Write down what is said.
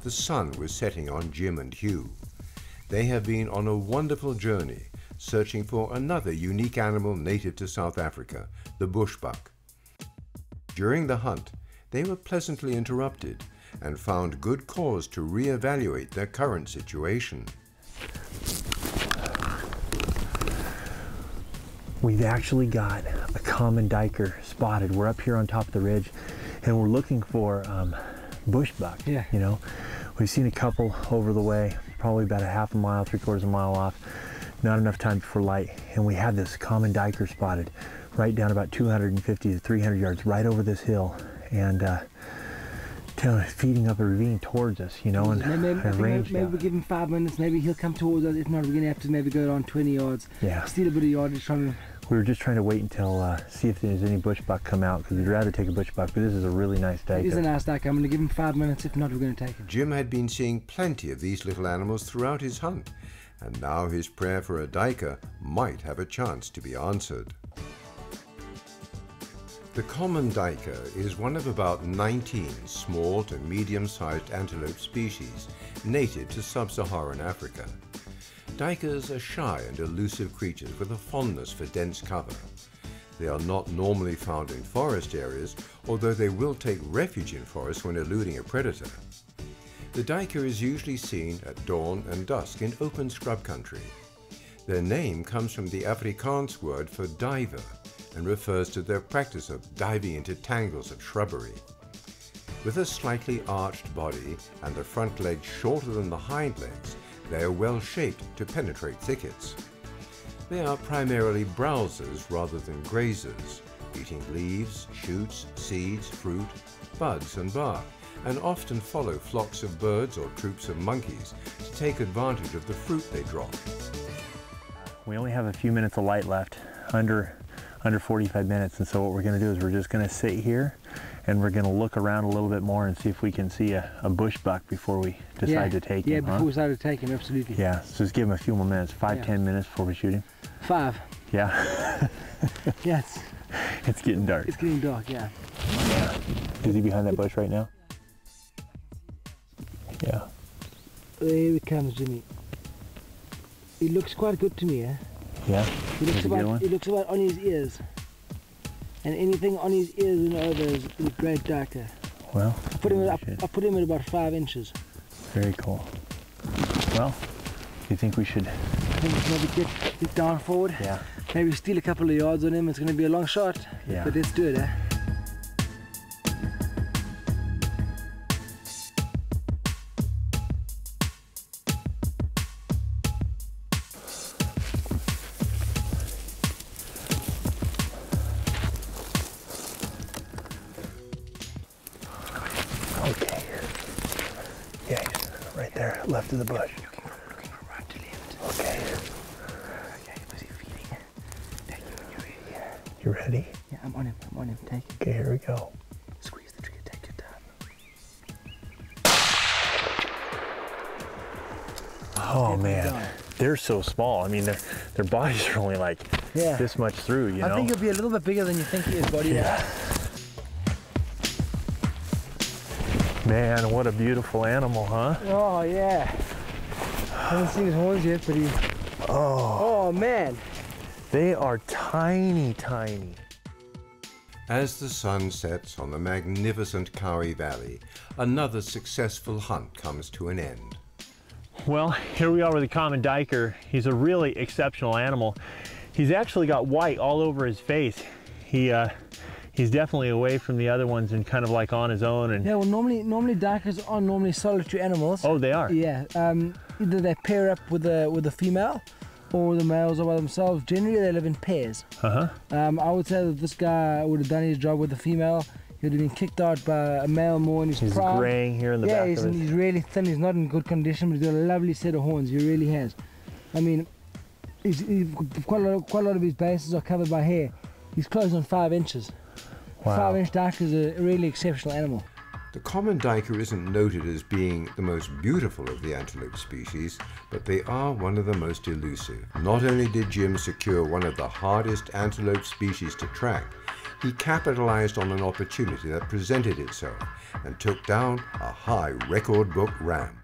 The sun was setting on Jim and Hugh. They have been on a wonderful journey, searching for another unique animal native to South Africa, the bushbuck. During the hunt, they were pleasantly interrupted and found good cause to re-evaluate their current situation. We've actually got a common duiker spotted. We're up here on top of the ridge and we're looking for bushbuck. Yeah. You know, we've seen a couple over the way, probably about a half a mile, three-quarters of a mile off, not enough time before light, and we had this common duiker spotted right down about 250 to 300 yards right over this hill, and feeding up a ravine towards us, you know, and maybe we give him 5 minutes, maybe he'll come towards us. If not, we're gonna have to maybe go on 20 yards, yeah, steal a bit of yardage from him. We were just trying to wait until, see if there's any bushbuck come out, because we'd rather take a bushbuck, but this is a really nice duiker. It is a nice duiker. I'm gonna give him 5 minutes. If not, we're gonna take him. Jim had been seeing plenty of these little animals throughout his hunt, and now his prayer for a duiker might have a chance to be answered. The common duiker is one of about 19 small to medium-sized antelope species native to sub-Saharan Africa. Duikers are shy and elusive creatures with a fondness for dense cover. They are not normally found in forest areas, although they will take refuge in forests when eluding a predator. The duiker is usually seen at dawn and dusk in open scrub country. Their name comes from the Afrikaans word for diver, and refers to their practice of diving into tangles of shrubbery. With a slightly arched body and the front legs shorter than the hind legs, they are well shaped to penetrate thickets. They are primarily browsers rather than grazers, eating leaves, shoots, seeds, fruit, buds and bark, and often follow flocks of birds or troops of monkeys to take advantage of the fruit they drop. We only have a few minutes of light left, under 45 minutes, and so what we're going to do is we're just going to sit here and we're going to look around a little bit more and see if we can see a bushbuck before we decide to take him. Yeah, before we decide to take him, absolutely. Yeah, so just give him a few more minutes, 5, 10 minutes before we shoot him. 5? Yeah. Yes. It's getting dark. It's getting dark, yeah. Is he behind that bush right now? Yeah. There he comes, Jimmy. He looks quite good to me, eh? Yeah, he looks about on his ears, and anything on his ears and over is a great duiker. Well, I put him at about 5 inches. Very cool. Well, you think we should? I think we should maybe get down forward. Yeah. Maybe steal a couple of yards on him. It's going to be a long shot. Yeah. But let's do it, eh? Left of the bush. Looking from right to left. Okay. Okay, was he feeding? Take him when you're ready. You ready? Yeah, I'm on him, take him. Okay, here we go. Squeeze the trigger, take your time. Oh man, they're so small. I mean, their bodies are only like this much through, you know? I think he'll be a little bit bigger than you think he is, buddy. Yeah. Man, what a beautiful animal, huh? Oh, yeah. I haven't seen his horns yet, but he... Oh. Oh, man. They are tiny, tiny. As the sun sets on the magnificent Kauri Valley, another successful hunt comes to an end. Well, here we are with the common duiker. He's a really exceptional animal. He's actually got white all over his face. He's definitely away from the other ones and kind of like on his own. And yeah, well, normally duikers are normally solitary animals. Oh, they are. Yeah, either they pair up with a female, or the males are by themselves. Generally, they live in pairs. Uh huh. I would say that this guy would have done his job with a female. He would have been kicked out by a male more in his prime. He's graying here in the back. Yeah, he's really thin. He's not in good condition, but he's got a lovely set of horns. He really has. I mean, he's quite a lot of his bases are covered by hair. He's close on 5 inches. Wow. 5-inch duiker is a really exceptional animal. The common duiker isn't noted as being the most beautiful of the antelope species, but they are one of the most elusive. Not only did Jim secure one of the hardest antelope species to track, he capitalized on an opportunity that presented itself and took down a high record book ram.